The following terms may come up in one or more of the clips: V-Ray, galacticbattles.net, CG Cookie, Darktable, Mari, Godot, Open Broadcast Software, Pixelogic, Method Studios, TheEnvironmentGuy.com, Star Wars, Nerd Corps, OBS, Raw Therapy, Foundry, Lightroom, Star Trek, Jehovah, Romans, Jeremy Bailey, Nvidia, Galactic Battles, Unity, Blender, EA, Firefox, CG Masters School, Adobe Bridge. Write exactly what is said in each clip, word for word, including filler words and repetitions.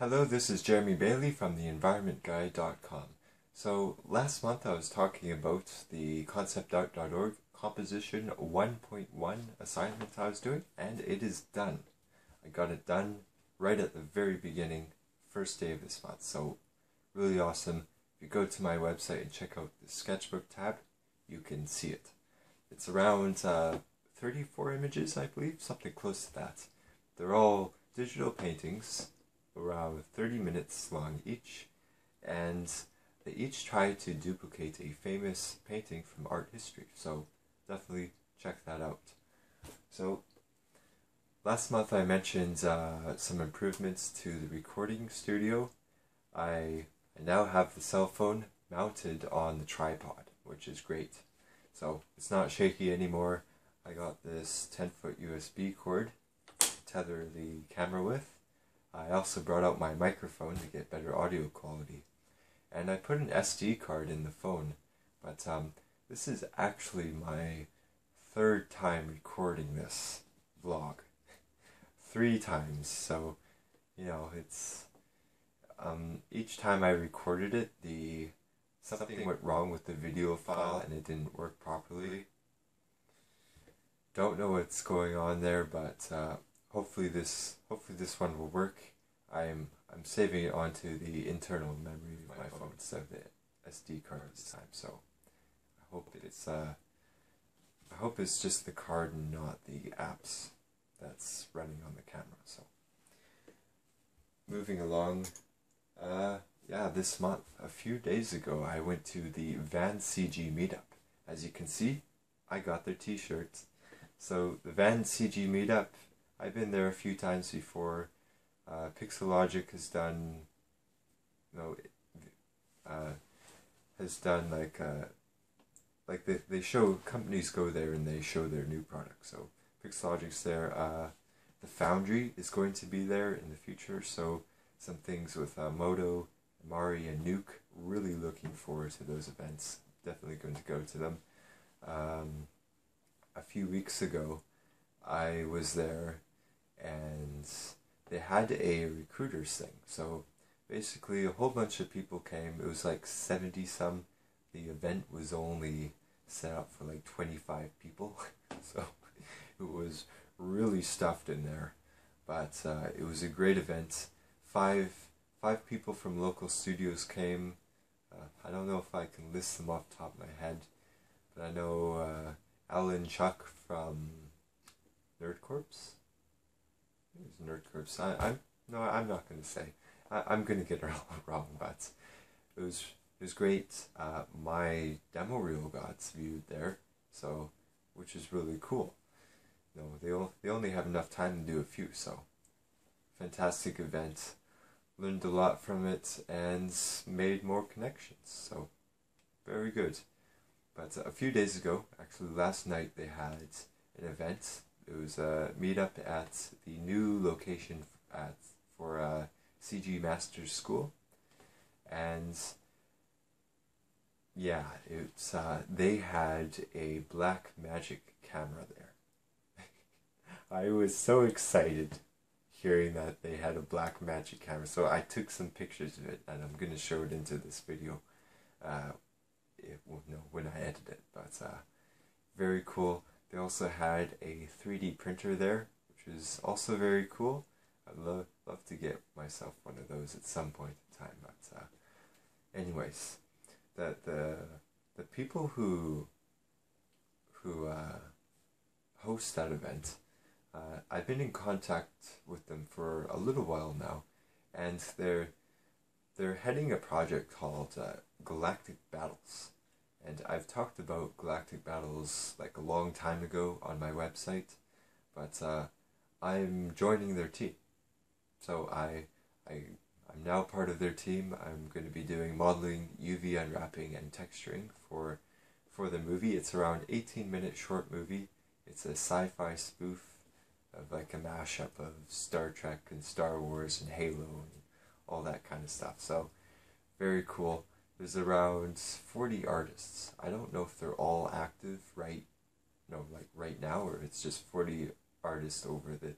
Hello, this is Jeremy Bailey from the environment guy dot com. So last month I was talking about the concept art dot org Composition one point one assignment I was doing, and it is done. I got it done right at the very beginning, first day of this month, so really awesome. If you go to my website and check out the sketchbook tab, you can see it. It's around uh, thirty-four images, I believe, something close to that. They're all digital paintings, around thirty minutes long each, and they each try to duplicate a famous painting from art history, so definitely check that out. So last month I mentioned uh, some improvements to the recording studio. I, I now have the cell phone mounted on the tripod, which is great. So it's not shaky anymore. I got this ten foot U S B cord to tether the camera with. I also brought out my microphone to get better audio quality. And I put an S D card in the phone. But um, this is actually my third time recording this vlog. Three times. So, you know, it's... Um, each time I recorded it, the something went wrong with the video file and it didn't work properly. Don't know what's going on there, but... Uh, Hopefully this hopefully this one will work. I'm I'm saving it onto the internal memory of my phone instead of the S D card this time. So I hope it's uh I hope it's just the card and not the apps that's running on the camera. So moving along, uh yeah, this month, a few days ago, I went to the VanCG meetup. As you can see, I got their T-shirts. So the VanCG meetup. I've been there a few times before. uh, Pixelogic has done, no, uh, has done like, uh, like they, they show, companies go there and they show their new products, so Pixelogic's there, uh, the Foundry is going to be there in the future, so some things with uh, Modo, Mari and Nuke, really looking forward to those events, definitely going to go to them. Um, a few weeks ago I was there, and they had a recruiters thing. So basically a whole bunch of people came. It was like seventy some. The event was only set up for like twenty-five people. So it was really stuffed in there. But uh, it was a great event. Five, five people from local studios came. Uh, I don't know if I can list them off the top of my head. But I know uh, Alan Chuck from... Nerd Corps? There's Nerd Corps. I, I'm no, I'm not going to say. I, I'm going to get it all wrong, but it was it was great. Uh, my demo reel got viewed there, so which is really cool. You know, they all, they only have enough time to do a few, so fantastic event. Learned a lot from it and made more connections. So very good. But a few days ago, actually last night, they had an event. It was a meetup at the new location at for uh, C G Masters School, and yeah, it's uh, they had a Black Magic camera there. I was so excited hearing that they had a Black Magic camera, so I took some pictures of it, and I'm gonna show it into this video. Uh, it will know when I edit it, but uh, very cool. They also had a three D printer there, which is also very cool. I'd love, love to get myself one of those at some point in time. But uh, anyways, that the the people who who uh, host that event, uh, I've been in contact with them for a little while now, and they're they're heading a project called uh, Galactic Battles. And I've talked about Galactic Battles like a long time ago on my website, but uh, I'm joining their team. So I, I, I'm now part of their team. I'm going to be doing modeling, U V unwrapping, and texturing for, for the movie. It's around eighteen minute short movie. It's a sci-fi spoof of like a mashup of Star Trek and Star Wars and Halo and all that kind of stuff. So very cool. There's around forty artists. I don't know if they're all active right, you know, like right now, or it's just forty artists over the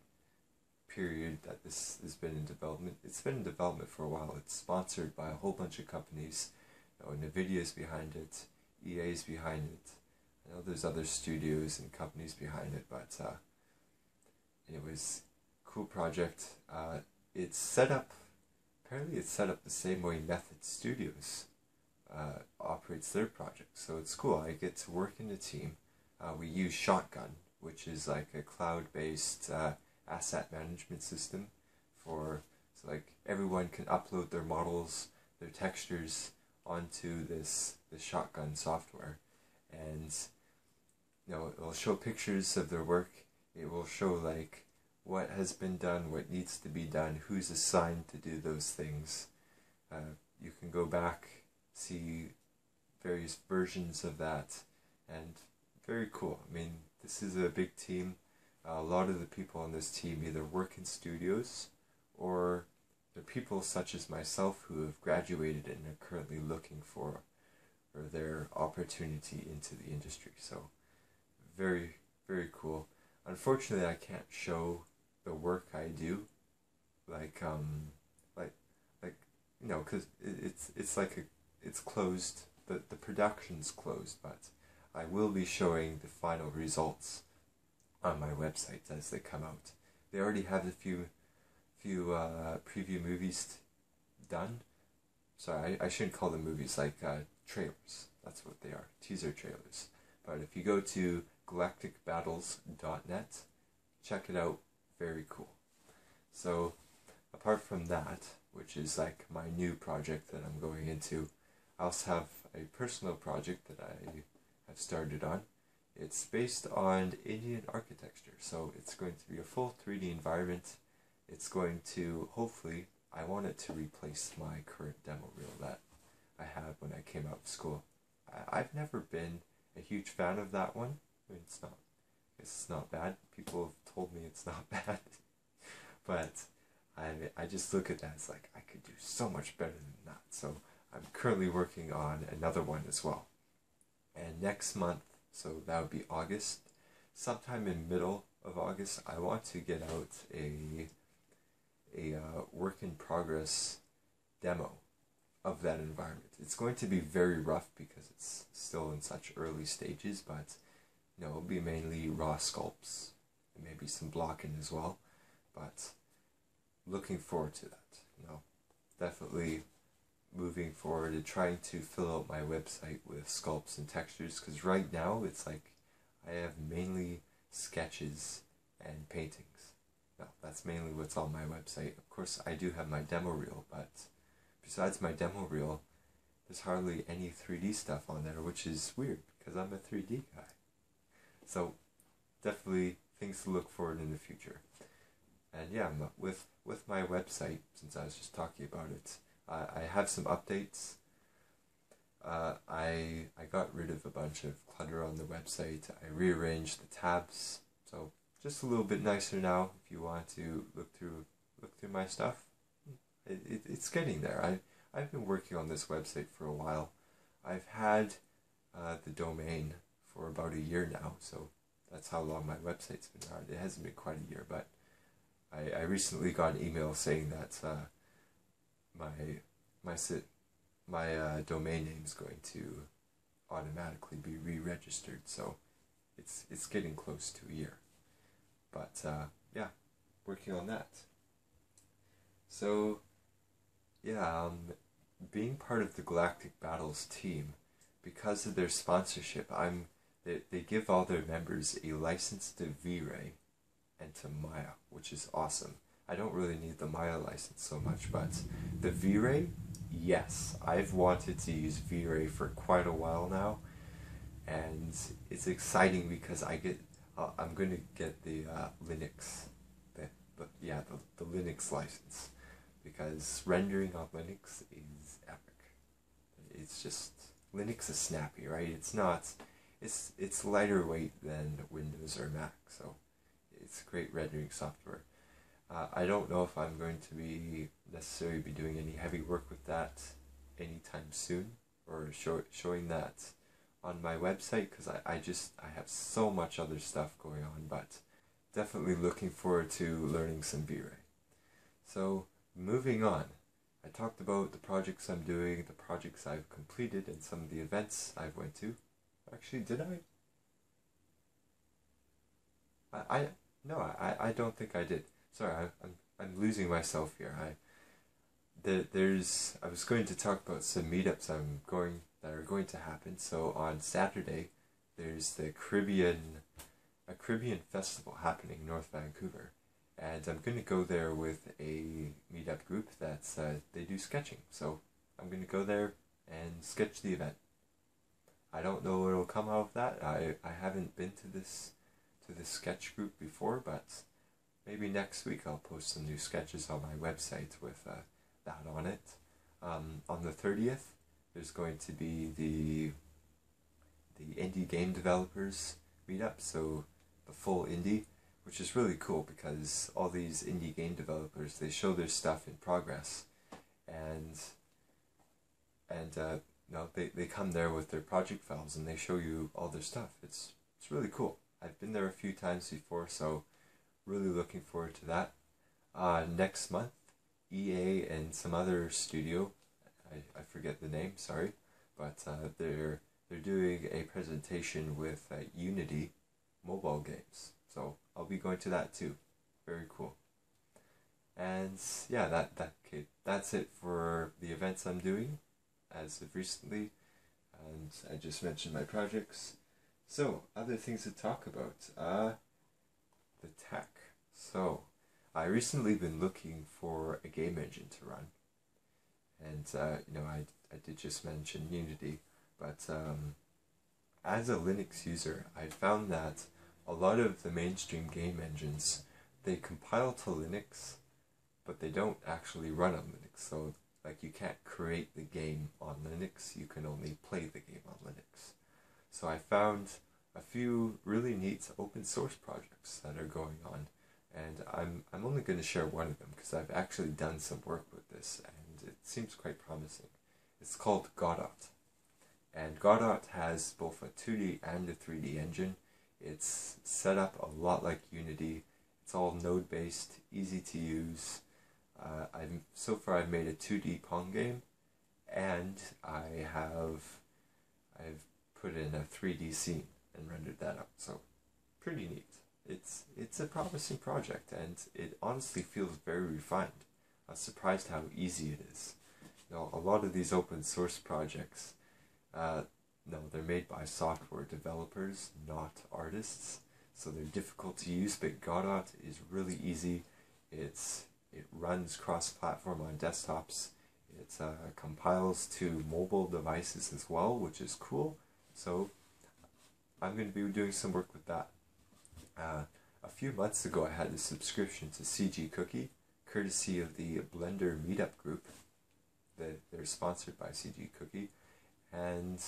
period that this has been in development. It's been in development for a while. It's sponsored by a whole bunch of companies. You know, Nvidia is behind it, E A is behind it. I know there's other studios and companies behind it, but uh, anyways, cool project. Uh, it's set up, apparently it's set up the same way Method Studios uh, operates their project. So it's cool. I get to work in a team. Uh, we use Shotgun, which is like a cloud-based uh, asset management system for, so like everyone can upload their models, their textures onto this, this Shotgun software. And, you know, it'll show pictures of their work. It will show like what has been done, what needs to be done, who's assigned to do those things. Uh, you can go back, see various versions of that, and very cool. I mean, this is a big team. Uh, a lot of the people on this team either work in studios, or they're people such as myself who have graduated and are currently looking for, for their opportunity into the industry. So very, very cool. Unfortunately, I can't show the work I do, like um, like like you know, because it, it's it's like a it's closed. The the production's closed, but I will be showing the final results on my website as they come out. They already have a few few uh, preview movies done. Sorry, I, I shouldn't call them movies, like uh, trailers. That's what they are, teaser trailers. But if you go to galactic battles dot net, check it out, very cool. So apart from that, which is like my new project that I'm going into, I also have a personal project that I have started on. It's based on Indian architecture, so it's going to be a full three D environment. It's going to, hopefully, I want it to replace my current demo reel that I had when I came out of school. I, I've never been a huge fan of that one. I mean, it's not, I guess it's not bad. People have told me it's not bad. But I, I just look at that as like, I could do so much better than that. So I'm currently working on another one as well. And next month, so that would be August, sometime in middle of August, I want to get out a, a uh, work in progress demo of that environment. It's going to be very rough because it's still in such early stages, but you know, it'll be mainly raw sculpts, and maybe some blocking as well, but looking forward to that. You know, definitely moving forward and trying to fill out my website with sculpts and textures, because right now it's like I have mainly sketches and paintings. Now, that's mainly what's on my website. Of course, I do have my demo reel, but besides my demo reel, there's hardly any three D stuff on there, which is weird because I'm a three D guy. So definitely things to look forward in the future. And yeah, with, with my website, since I was just talking about it, uh, I have some updates. Uh, I, I got rid of a bunch of clutter on the website. I rearranged the tabs. So just a little bit nicer now if you want to look through look through my stuff. It, it, it's getting there. I, I've been working on this website for a while. I've had uh, the domain for about a year now, so that's how long my website's been around. It hasn't been quite a year, but I, I recently got an email saying that uh, my my sit, my uh, domain name's going to automatically be re-registered, so it's it's getting close to a year. But uh, yeah, working on that. So yeah, um, being part of the Galactic Battles team, because of their sponsorship, I'm. They, they give all their members a license to V-Ray and to Maya, which is awesome. I don't really need the Maya license so much, but the V-Ray, yes. I've wanted to use V-Ray for quite a while now, and it's exciting because I get, uh, I'm going to get the uh, Linux, the, the, yeah, the, the Linux license, because rendering on Linux is epic. It's just, Linux is snappy, right? It's not... It's it's lighter weight than Windows or Mac, so it's great rendering software. Uh, I don't know if I'm going to be necessarily be doing any heavy work with that anytime soon, or show, showing that on my website, because I, I just I have so much other stuff going on. But definitely looking forward to learning some V-Ray. So moving on, I talked about the projects I'm doing, the projects I've completed, and some of the events I've went to. Actually, did I? I, I no, I, I don't think I did. Sorry, I, I'm I'm losing myself here. I there, there's I was going to talk about some meetups I'm going that are going to happen. So on Saturday, there's the Caribbean a Caribbean festival happening in North Vancouver. And I'm going to go there with a meetup group that's, uh, they do sketching. So I'm going to go there and sketch the event. I don't know what will come out of that. I, I haven't been to this, to this sketch group before, but maybe next week I'll post some new sketches on my website with uh, that on it. Um, on the thirtieth, there's going to be the, the indie game developers meetup, so the full indie, which is really cool because all these indie game developers, they show their stuff in progress, and and uh, you know, they, they come there with their project files and they show you all their stuff. It's, it's really cool. I've been there a few times before, so really looking forward to that. Uh, next month, E A and some other studio, I, I forget the name, sorry, but uh, they're, they're doing a presentation with uh, Unity mobile games. So I'll be going to that too. Very cool. And yeah, that, that okay, that's it for the events I'm doing as of recently. And I just mentioned my projects. So, other things to talk about. Uh, the tech. So, I recently been looking for a game engine to run. And, uh, you know, I, I did just mention Unity. But um, as a Linux user, I found that a lot of the mainstream game engines, they compile to Linux, but they don't actually run on Linux. So, like, you can't create the game on Linux, you can only play the game on Linux. So I found a few really neat open source projects that are going on, and I'm, I'm only going to share one of them because I've actually done some work with this, and it seems quite promising. It's called Godot, and Godot has both a two D and a three D engine. It's set up a lot like Unity. It's all node-based, easy to use. Uh, I've, so far I've made a two D Pong game, and I have I've put in a three D scene and rendered that out. So pretty neat. It's, it's a promising project, and it honestly feels very refined. I was surprised how easy it is. You know, a lot of these open source projects, uh, No, they're made by software developers, not artists, so they're difficult to use, but Godot is really easy. It's, it runs cross-platform on desktops. It uh, compiles to mobile devices as well, which is cool, so I'm going to be doing some work with that. Uh, a few months ago, I had a subscription to C G Cookie, courtesy of the Blender meetup group. They're, they're sponsored by C G Cookie, and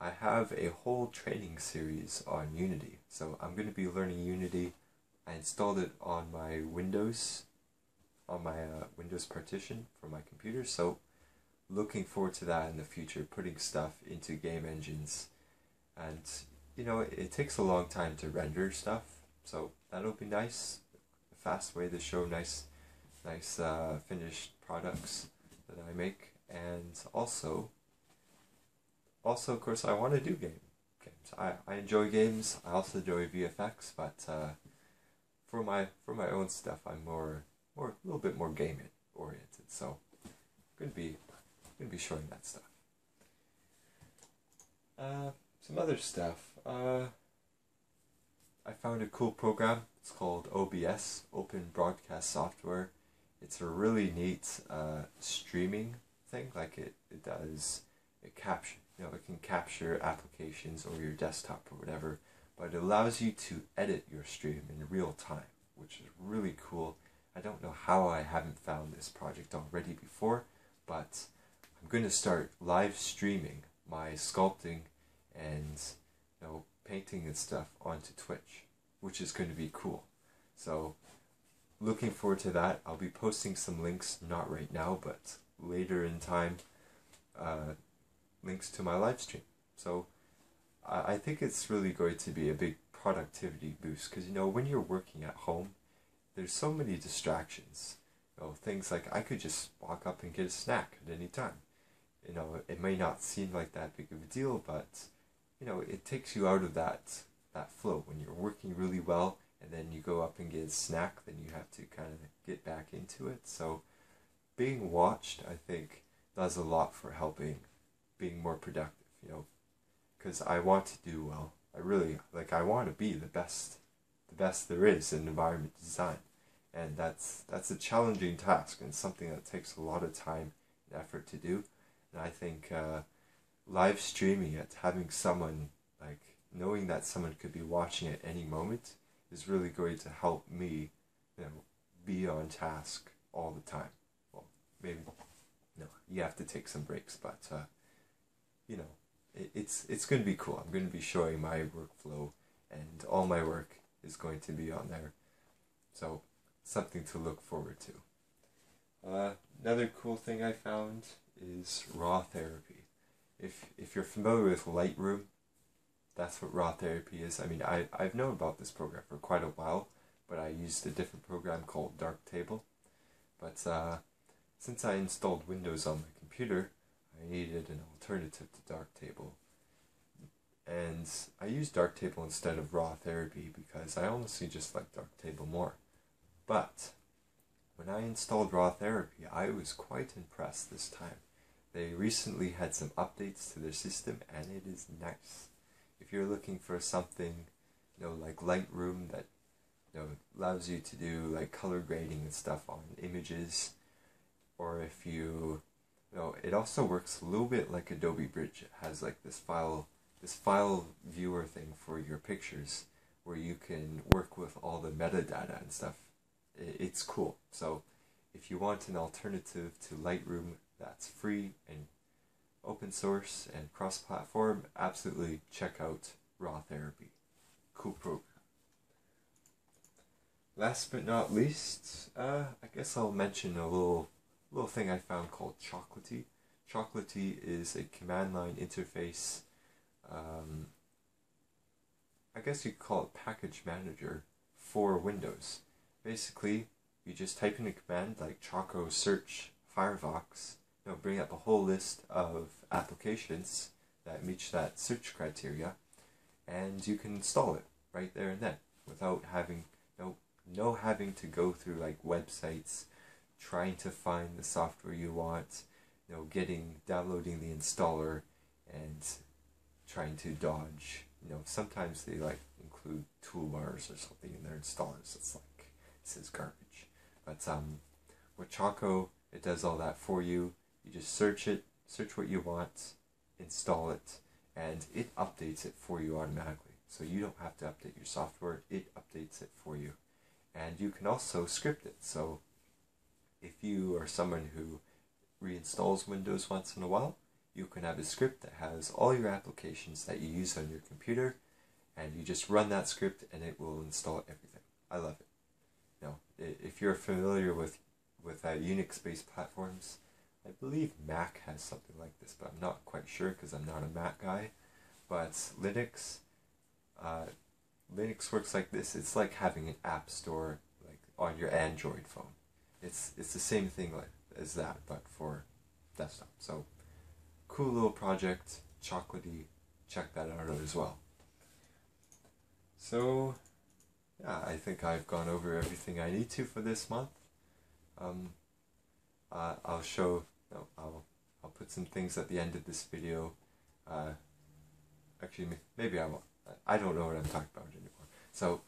I have a whole training series on Unity, so I'm going to be learning Unity. I installed it on my Windows, on my uh, Windows partition for my computer, so looking forward to that in the future, putting stuff into game engines. And, you know, it, it takes a long time to render stuff, so that'll be nice, a fast way to show nice, nice uh, finished products that I make, and also... Also, of course, I want to do game, games. I, I enjoy games. I also enjoy V F X, but uh, for my for my own stuff, I'm more more a little bit more game oriented. So, I'm gonna be gonna be showing that stuff. Uh, some other stuff. Uh, I found a cool program. It's called O B S, Open Broadcast Software. It's a really neat uh, streaming thing. Like it, it does it captures. You know, it can capture applications or your desktop or whatever, but it allows you to edit your stream in real time, which is really cool. I don't know how I haven't found this project already before, but I'm going to start live streaming my sculpting and, you know, painting and stuff onto Twitch, which is going to be cool. So, looking forward to that. I'll be posting some links, not right now, but later in time. Uh, links to my live stream. So I think it's really going to be a big productivity boost, because you know when you're working at home, there's so many distractions. You know, things like I could just walk up and get a snack at any time. You know, it may not seem like that big of a deal, but you know, it takes you out of that that flow when you're working really well, and then you go up and get a snack. Then you have to kind of get back into it. So, being watched, I think, does a lot for helping being more productive. You know, because I want to do well. I really like. I want to be the best, the best there is in environment design, and that's that's a challenging task and something that takes a lot of time and effort to do. And I think uh, live streaming it, having someone, like knowing that someone could be watching at any moment, is really going to help me, you know, be on task all the time. Well, maybe no, you have to take some breaks, but uh, you know, it, it's it's going to be cool. I'm going to be showing my workflow, and all my work is going to be on there. So something to look forward to. Uh, another cool thing I found is Raw Therapy. If if you're familiar with Lightroom, that's what Raw Therapy is. I mean, I, I've known about this program for quite a while, but I used a different program called Darktable. But uh, since I installed Windows on my computer, I needed an alternative to Darktable. And I used Darktable instead of Raw Therapy because I honestly just like Darktable more. But when I installed Raw Therapy, I was quite impressed this time. They recently had some updates to their system, and it is nice. If you're looking for something, you know, like Lightroom that, you know, allows you to do like color grading and stuff on images, or if you, you know, it also works a little bit like Adobe Bridge. It has like this file, this file viewer thing for your pictures, where you can work with all the metadata and stuff. It's cool. So, if you want an alternative to Lightroom that's free and open source and cross-platform, absolutely check out Raw Therapy. Cool program. Last but not least, uh, I guess I'll mention a little little thing I found called Chocolatey. Chocolatey is a command line interface. Um, I guess you could call it package manager for Windows. Basically, you just type in a command like choco search Firefox, you know, bring up a whole list of applications that meet that search criteria, and you can install it right there and then without having no no having to go through like websites trying to find the software you want, you know, getting downloading the installer and trying to dodge. You know, sometimes they like include toolbars or something in their installers. It's like this is garbage. But um, with Choco, it does all that for you. You just search it, search what you want, install it, and it updates it for you automatically. So you don't have to update your software, it updates it for you. And you can also script it. So if you are someone who reinstalls Windows once in a while, you can have a script that has all your applications that you use on your computer, and you just run that script and it will install everything. I love it. You know, if you're familiar with with uh, Unix-based platforms, I believe Mac has something like this, but I'm not quite sure because I'm not a Mac guy. But Linux, uh, Linux works like this. It's like having an app store like on your Android phone. It's it's the same thing like, as that, but for desktop. So cool little project, Chocolatey. Check that out as well. So yeah, I think I've gone over everything I need to for this month. Um, uh, I'll show, no, I'll, I'll put some things at the end of this video. Uh, actually, maybe I won't. I don't know what I'm talking about anymore. So,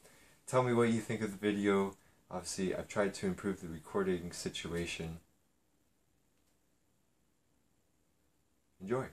tell me what you think of the video. Obviously, I've tried to improve the recording situation. Enjoy.